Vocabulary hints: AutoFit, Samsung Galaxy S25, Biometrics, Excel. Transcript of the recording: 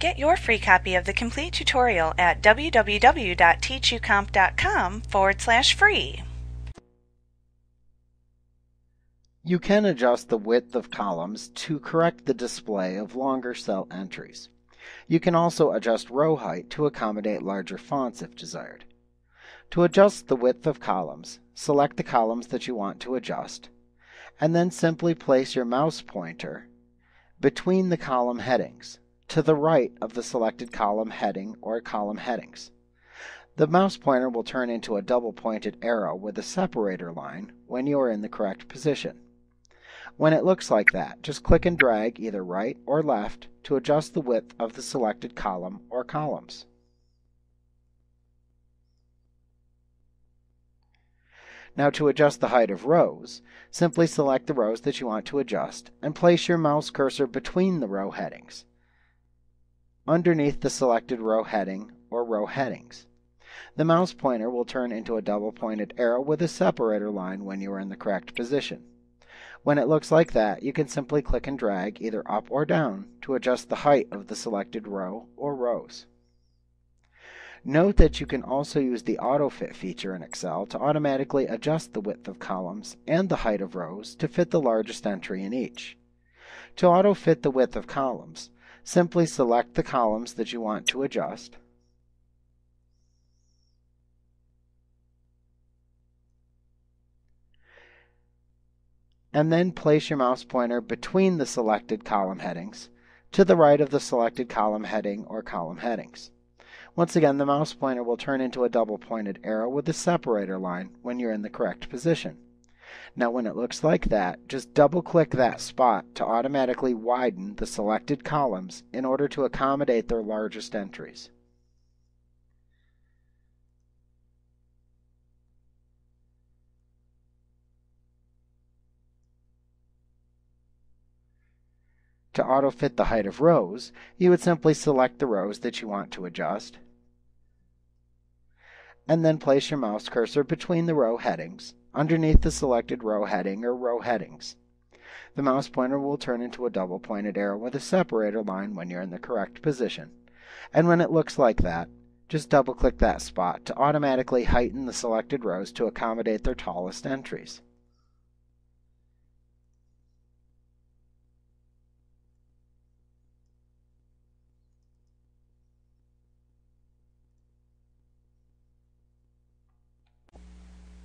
Get your free copy of the complete tutorial at www.teachucomp.com/free. You can adjust the width of columns to correct the display of longer cell entries. You can also adjust row height to accommodate larger fonts if desired. To adjust the width of columns, select the columns that you want to adjust, and then simply place your mouse pointer between the column headings, to the right of the selected column heading or column headings. The mouse pointer will turn into a double-pointed arrow with a separator line when you are in the correct position. When it looks like that, just click and drag either right or left to adjust the width of the selected column or columns. Now to adjust the height of rows, simply select the rows that you want to adjust and place your mouse cursor between the row headings, underneath the selected row heading or row headings. The mouse pointer will turn into a double-pointed arrow with a separator line when you are in the correct position. When it looks like that, you can simply click and drag either up or down to adjust the height of the selected row or rows. Note that you can also use the AutoFit feature in Excel to automatically adjust the width of columns and the height of rows to fit the largest entry in each. To AutoFit the width of columns, simply select the columns that you want to adjust, and then place your mouse pointer between the selected column headings to the right of the selected column heading or column headings. Once again, the mouse pointer will turn into a double-pointed arrow with a separator line when you're in the correct position. Now when it looks like that, just double-click that spot to automatically widen the selected columns in order to accommodate their largest entries. To AutoFit the height of rows, you would simply select the rows that you want to adjust, and then place your mouse cursor between the row headings, underneath the selected row heading or row headings. The mouse pointer will turn into a double-pointed arrow with a separator line when you're in the correct position. And when it looks like that, just double-click that spot to automatically heighten the selected rows to accommodate their tallest entries.